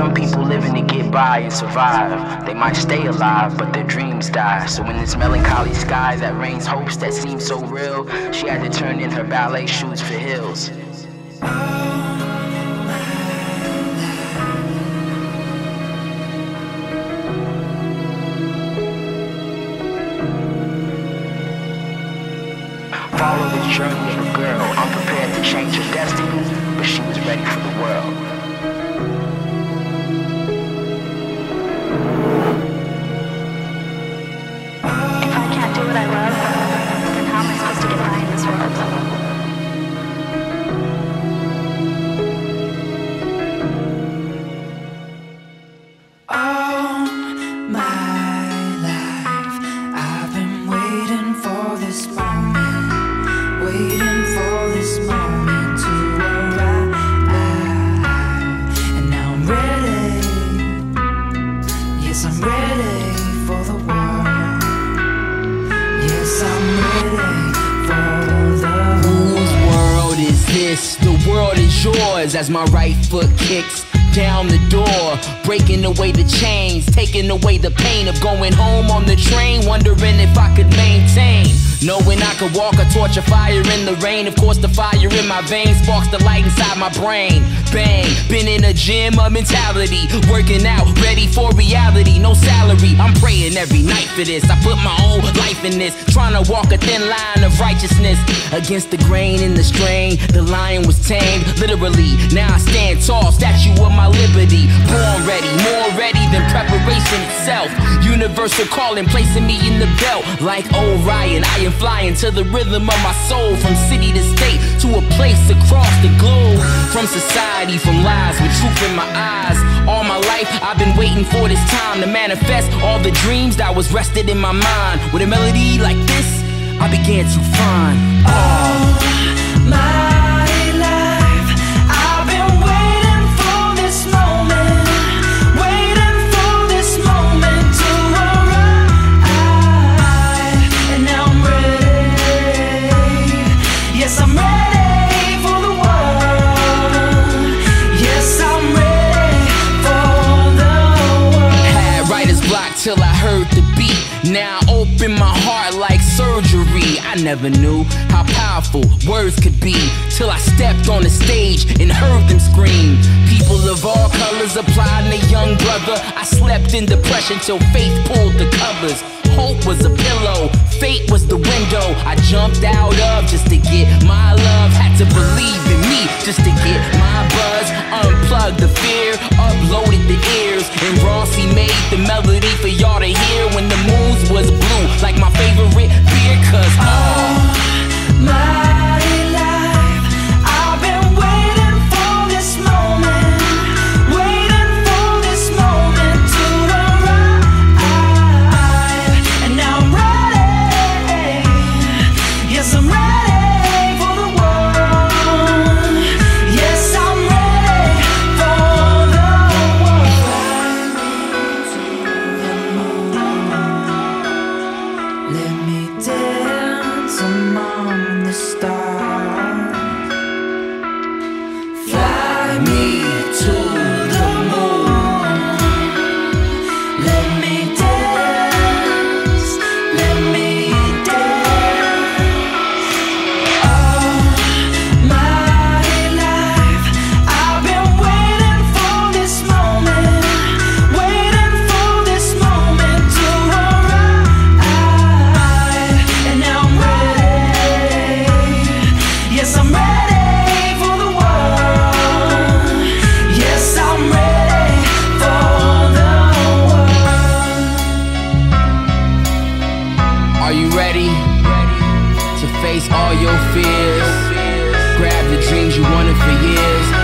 Some people living to get by and survive. They might stay alive, but their dreams die. So in this melancholy sky that rains hopes that seem so real, she had to turn in her ballet shoes for hills. Follow the journey of a girl, unprepared to change her destiny, but she was ready for the world. If I can't do what I love, then how am I supposed to get by in this world? All my life, I've been waiting for this moment. Waiting for this moment to arrive, and now I'm ready. Yes, I'm ready for the world. Yes, I'm ready for the world. Whose world is this? The world is yours. As my right foot kicks down the door, breaking away the chains, taking away the pain of going home on the train, wondering if I could maintain. Knowing I could walk a torch of fire in the rain. Of course the fire in my veins sparks the light inside my brain. Bang, been in a gym of mentality, working out, ready for reality, no salary. I'm praying every night for this, I put my whole life in this. Trying to walk a thin line of righteousness, against the grain and the strain. The lion was tamed, literally, now I stand tall, statue of my liberty. Born ready, more ready than preparation itself. Universal calling, placing me in the belt. Like Orion, I am flying to the rhythm of my soul, from city to state, to a place across the globe. From society, from lies, with truth in my eyes. All my life, I've been waiting for this time to manifest all the dreams that was rested in my mind. With a melody like this, I began to find all my till I heard the beat. Now I open my heart like surgery. I never knew how powerful words could be till I stepped on the stage and heard them scream. People of all colors applauding a young brother. I slept in depression till faith pulled the covers. Hope was a pillow, fate was the window I jumped out of just to get my love. Had to believe in me just to get my buzz. Unplugged the fear, uploaded the ears, and Rossy made the melody for y'all to hear when the moons was blue, like my favorite beer. Cause all my all your fears, grab the dreams you wanted for years.